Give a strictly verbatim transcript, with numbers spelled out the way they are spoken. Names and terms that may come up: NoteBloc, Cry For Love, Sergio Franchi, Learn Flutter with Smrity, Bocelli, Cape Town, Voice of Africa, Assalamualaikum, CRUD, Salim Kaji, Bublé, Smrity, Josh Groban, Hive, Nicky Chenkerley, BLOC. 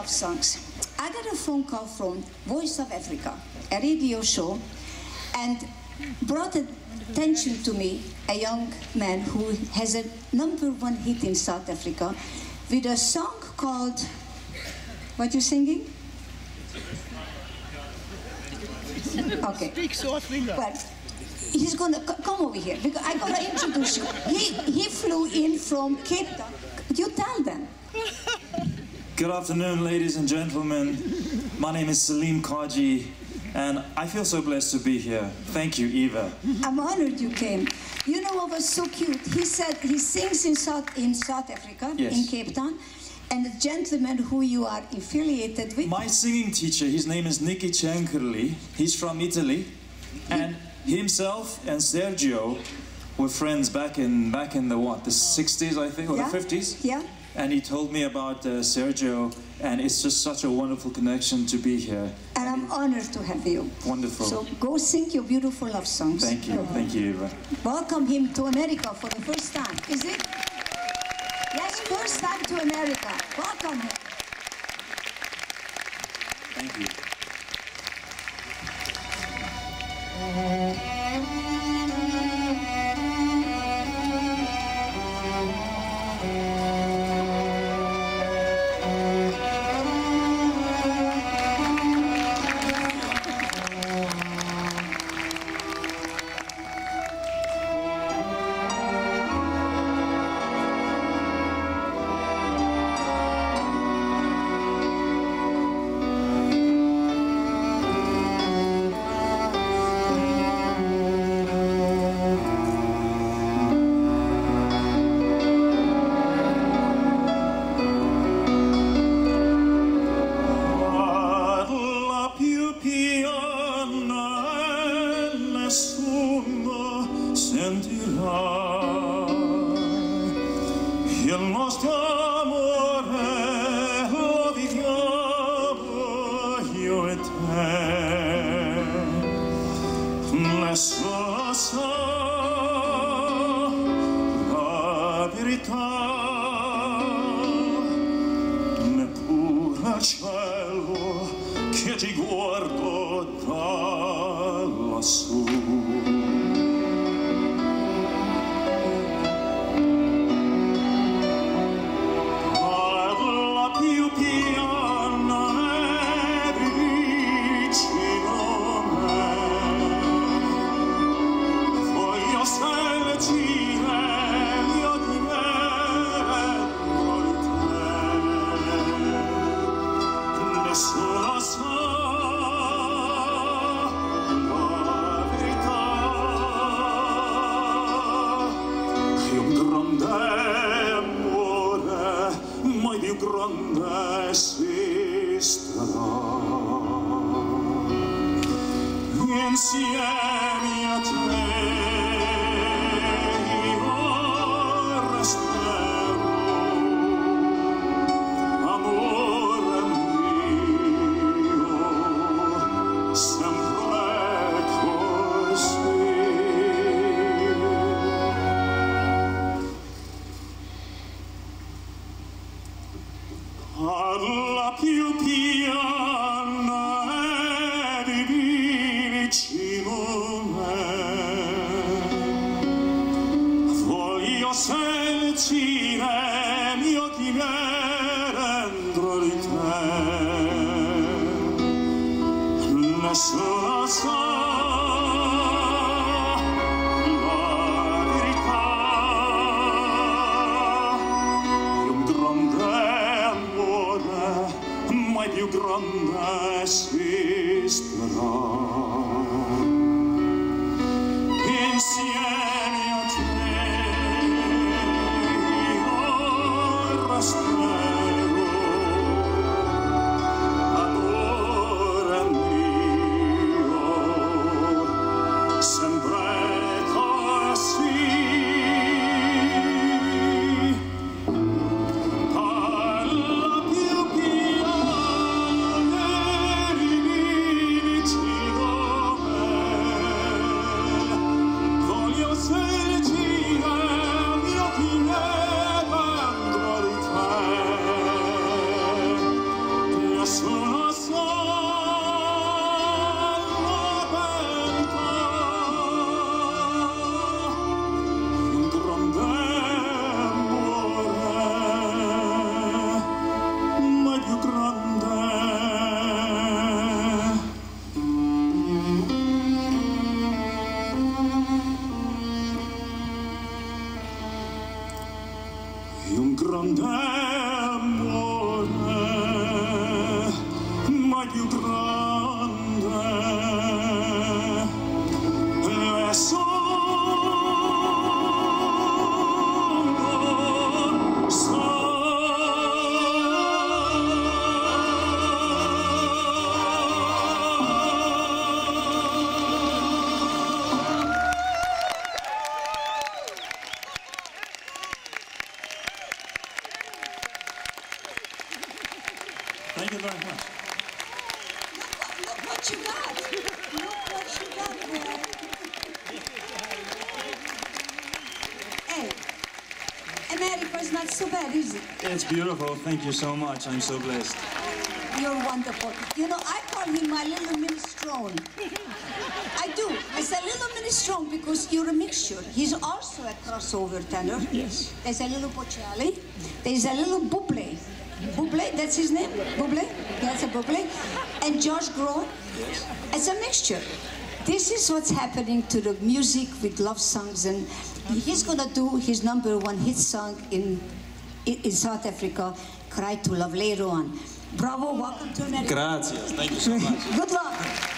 love songs. I got a phone call from Voice of Africa, a radio show, and brought attention to me a young man who has a number one hit in South Africa with a song called, what are you singing? Okay. Speak softly now. But he's gonna come over here because I gotta introduce you. He he flew in from Cape Town. You tell them. Good afternoon, ladies and gentlemen. My name is Salim Kaji, and I feel so blessed to be here. Thank you, Eva. I'm honored you came. You know what was so cute? He said he sings in South in South Africa, yes. in Cape Town. And the gentleman who you are affiliated with? My singing teacher, his name is Nicky Chenkerley. He's from Italy. And himself and Sergio were friends back in, back in the what, the sixties, I think, or yeah. the fifties? Yeah. And he told me about uh, Sergio, and it's just such a wonderful connection to be here. And I'm honored to have you. Wonderful. So go sing your beautiful love songs. Thank you. Oh. Thank you, Eva. Welcome him to America for the first time, is it? Yes, first time to America. Welcome. Thank you. più grande è solo Thank you very much. Look what you got! Look what you got, man! Hey, America's not so bad, is it? It's beautiful. Thank you so much. I'm so blessed. You're wonderful. You know, I call him my little minestrone. I do. I say little minestrone because you're a mixture. He's also a crossover tenor. Yes. There's a little Bocelli. There's a little Bublé. Bublé, that's his name? Bublé? That's a Bublé. And Josh Groban? Yes. It's a mixture. This is what's happening to the music with love songs, and he's gonna do his number one hit song in, in South Africa, Cry For Love, later on. Bravo, welcome to America. Gracias, thank you so much. Good luck.